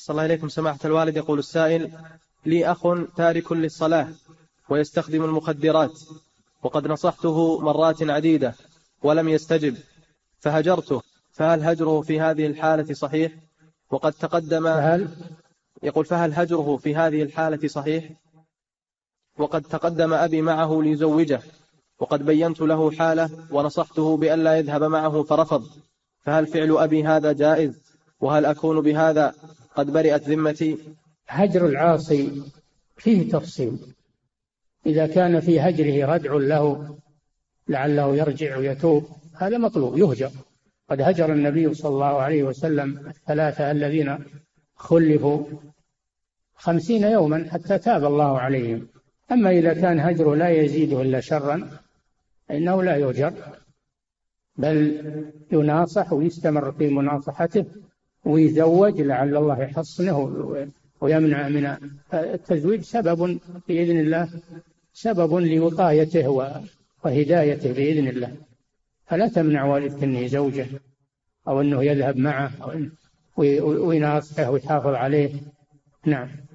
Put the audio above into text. أحسن الله إليكم سماحة الوالد. يقول السائل: لي أخ تارك للصلاة ويستخدم المخدرات، وقد نصحته مرات عديدة ولم يستجب، فهجرته، فهل هجره في هذه الحالة صحيح؟ وقد تقدم يقول فهل هجره في هذه الحالة صحيح؟ وقد تقدم أبي معه ليزوجه، وقد بينت له حاله ونصحته بأن لا يذهب معه فرفض، فهل فعل أبي هذا جائز؟ وهل أكون بهذا قد برئت ذمتي؟ هجر العاصي فيه تفصيل، إذا كان في هجره ردع له لعله يرجع ويتوب هذا مطلوب يهجر. قد هجر النبي صلى الله عليه وسلم الثلاثة الذين خلفوا 50 يوما حتى تاب الله عليهم. أما إذا كان هجره لا يزيده إلا شرا فإنه لا يهجر، بل يناصح ويستمر في مناصحته ويزوج لعل الله يحصنه ويمنع من التزويج. سبب بإذن الله، سبب لوقايته وهدايته بإذن الله. فلا تمنع والدك أنه زوجه أو أنه يذهب معه ويناصحه ويحافظ عليه. نعم.